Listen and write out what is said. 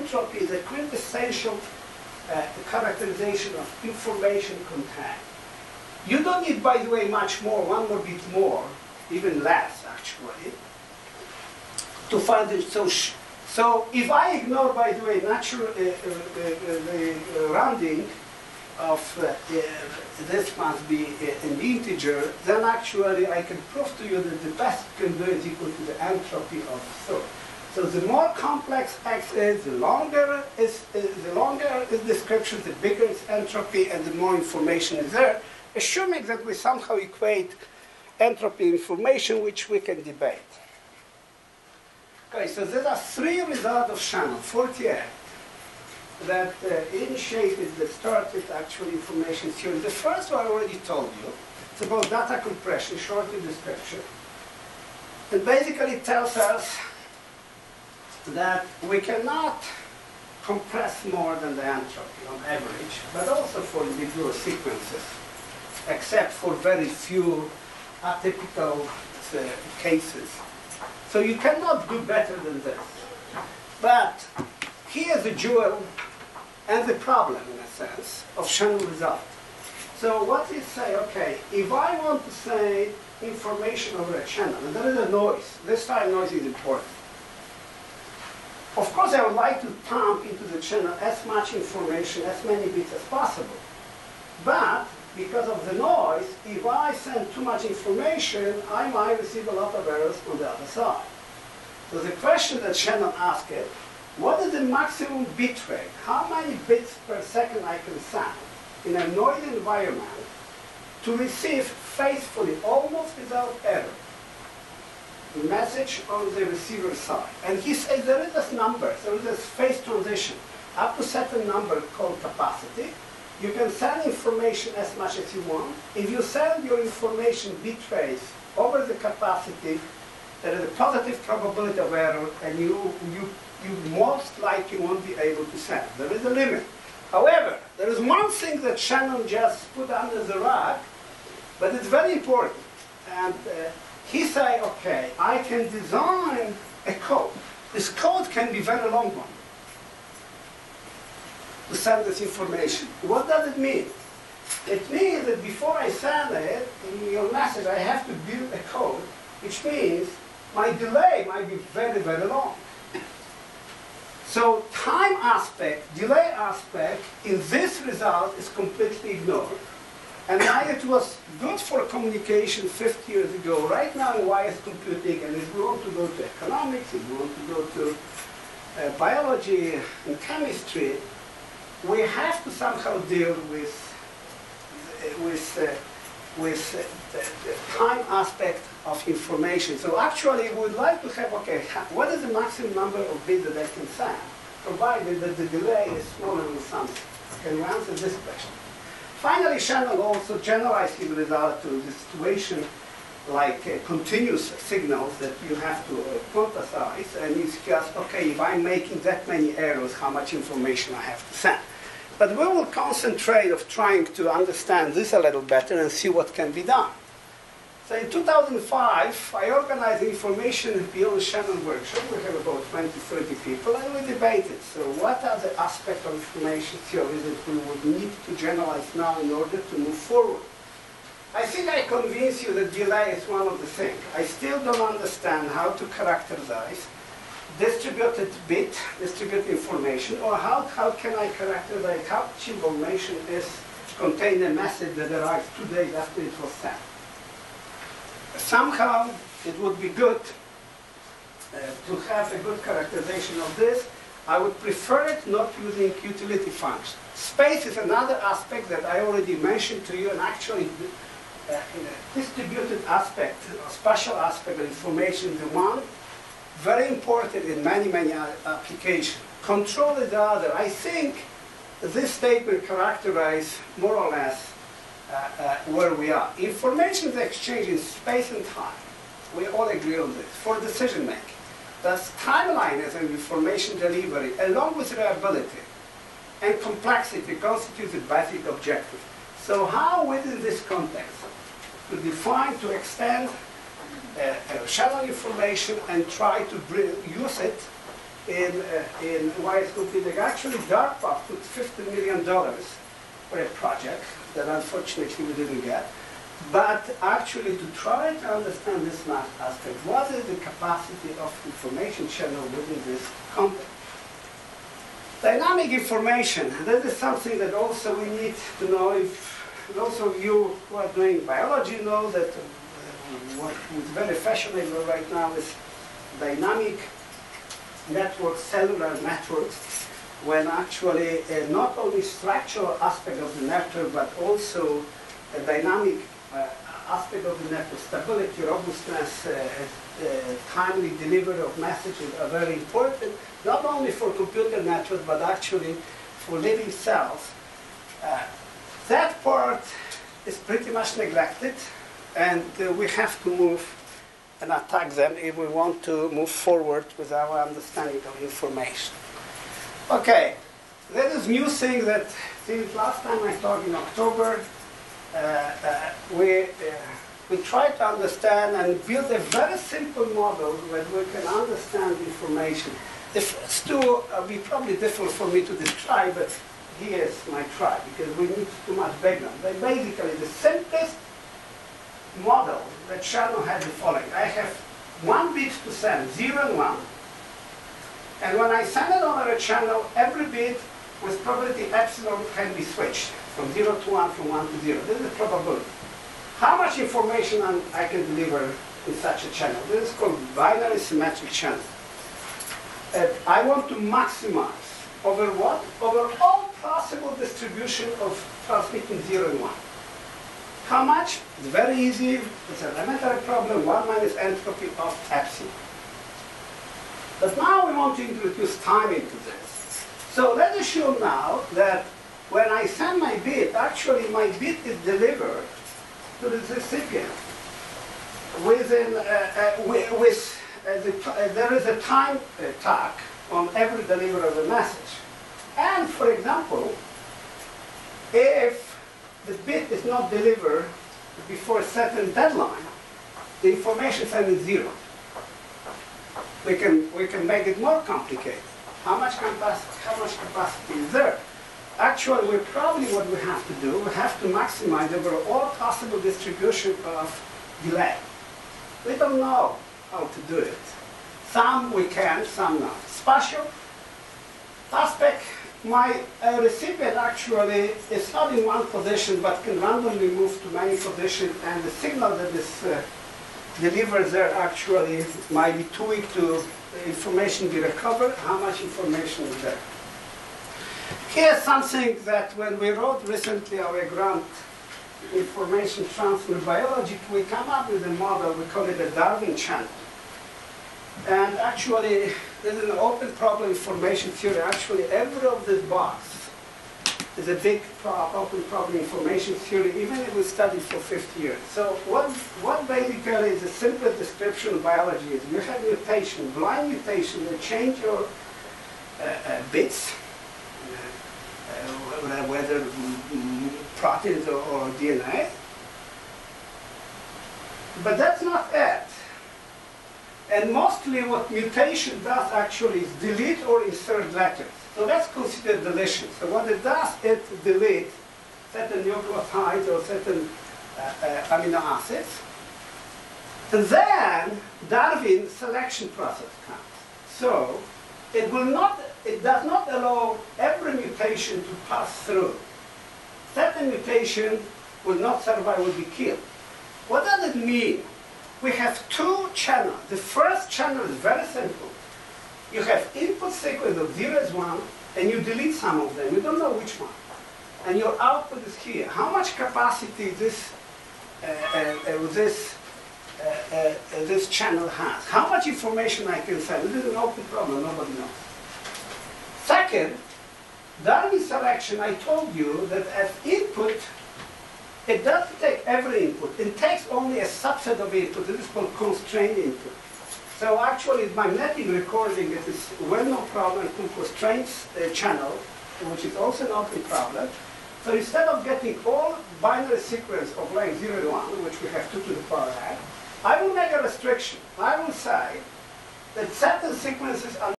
entropy is a quintessential characterization of information content. You don't need, by the way, much more, one more bit more, even less actually, to find it. So if I ignore, by the way, natural the rounding of this must be an integer, then actually I can prove to you that the best you can do is equal to the entropy of thought. So the more complex X is, the longer is description, the bigger is entropy, and the more information is there, assuming that we somehow equate entropy information, which we can debate. Okay, so there are three results of Shannon, 48, that initiated, that started actual information theory. The first one I already told you. It's about data compression, shortly description. It basically tells us that we cannot compress more than the entropy on average, but also for individual sequences, except for very few atypical cases. So you cannot do better than this. But here's the jewel and the problem, in a sense, of Shannon result. So what is say, okay, if I want to say information over a channel, and there is a noise, this time noise is important. Of course, I would like to pump into the channel as much information, as many bits as possible. But because of the noise, if I send too much information, I might receive a lot of errors on the other side. So the question that Shannon asked is, what is the maximum bit rate? How many bits per second I can send in a noisy environment to receive faithfully, almost without error, message on the receiver side? And he says there is this number, there is this phase transition. Up to a certain number called capacity, you can send information as much as you want. If you send your information bit rates over the capacity, there is a positive probability of error, and you most likely won't be able to send. There is a limit. However, there is one thing that Shannon just put under the rug, but it's very important. And he said, okay, I can design a code. This code can be very long one to send this information. What does it mean? It means that before I send it, in your message, I have to build a code, which means my delay might be very, very long. So time aspect, delay aspect, in this result is completely ignored. And why it was good for communication 50 years ago, right now why it's computing, and if we want to go to economics, if we want to go to biology and chemistry, we have to somehow deal with the time aspect of information. So actually, we would like to have, okay, what is the maximum number of bits that I can send, provided that the delay is smaller than something? Can we answer this question? Finally, Shannon also generalized his result to the situation like continuous signals that you have to quantize, and it's just, okay, if I'm making that many errors, how much information I have to send. But we will concentrate on trying to understand this a little better and see what can be done. So in 2005, I organized the Information Beyond Shannon workshop. We have about 20, 30 people, and we debated. So what are the aspects of information theory that we would need to generalize now in order to move forward? I think I convinced you that delay is one of the things. I still don't understand how to characterize distributed bit, distributed information, or how can I characterize how much information is contained in a message that arrives 2 days after it was sent. Somehow, it would be good to have a good characterization of this. I would prefer it not using utility functions. Space is another aspect that I already mentioned to you, and actually distributed aspect, or spatial aspect of information, the one very important in many, many applications. Control is the other. I think this statement characterizes more or less where we are. Information is exchanged in space and time. We all agree on this, for decision making. Thus, timeline as an information delivery, along with reliability and complexity, constitutes the basic objective. So how within this context to define, to extend Shannon information and try to use it in widescope filming. Actually, DARPA put $50 million for a project that unfortunately we didn't get. But actually, to try to understand this math aspect, what is the capacity of information channel within this complex? Dynamic information, that is something that also we need to know. If those of you who are doing biology know that what is very fashionable right now is dynamic networks, cellular networks, when actually not only structural aspect of the network, but also a dynamic aspect of the network, stability, robustness, timely delivery of messages are very important, not only for computer networks, but actually for living cells. That part is pretty much neglected, and we have to move and attack them if we want to move forward with our understanding of information. Okay, there is new thing that since last time I talked in October, we try to understand and build a very simple model where we can understand information. The first two will be probably difficult for me to describe, but here's my try, because we need too much background. But basically, the simplest model that Shannon has the following. I have 1 bit to send, 0 and 1. And when I send it over a channel, every bit with probability epsilon can be switched from 0 to 1, from 1 to 0. This is probability. How much information I can deliver in such a channel? This is called binary symmetric channel. I want to maximize over what? Over all possible distribution of transmitting 0 and 1. How much? It's very easy. It's an elementary problem. 1 minus entropy of epsilon. But now we want to introduce time into this. So let's assume now that when I send my bit, actually my bit is delivered to the recipient. There is a time tag on every delivery of a message. And for example, if the bit is not delivered before a certain deadline, the information sent is 0. We can make it more complicated. How much capacity is there? Actually, what we have to do, we have to maximize over all possible distribution of delay. We don't know how to do it. Some we can, some not. Spatial aspect. My recipient actually is not in one position, but can randomly move to many positions, and the signal that is delivered there actually might be too weak to information be recovered. How much information is there? Here's something that when we wrote recently our grant information transfer biology, we come up with a model, we call it a Darwin channel. And actually, this is an open problem information theory. Actually, every of this box is a big open problem information theory, even if we studied for 50 years. So what basically is the simplest description of biology is you have mutation, blind mutation, that change your bits, whether proteins or DNA. But that's not it. And mostly what mutation does actually is delete or insert letters. So that's considered deletion. So what it does, it deletes certain nucleotides or certain amino acids. And then Darwin's selection process comes. So it does not allow every mutation to pass through. Certain mutation will not survive, will be killed. What does it mean? We have two channels. The first channel is very simple. You have input sequence of 0 as 1, and you delete some of them. You don't know which one. And your output is here. How much capacity this channel has? How much information I can send? This is an open problem. Nobody knows. Second, Darwin selection, I told you that as input, it doesn't take every input. It takes only a subset of input. This is called constrained input. So actually, magnetic recording is a well-known problem to constrained channel, which is also an open problem. So instead of getting all binary sequence of length 0 and 1, which we have 2 to the power n, I will make a restriction. I will say that certain sequences are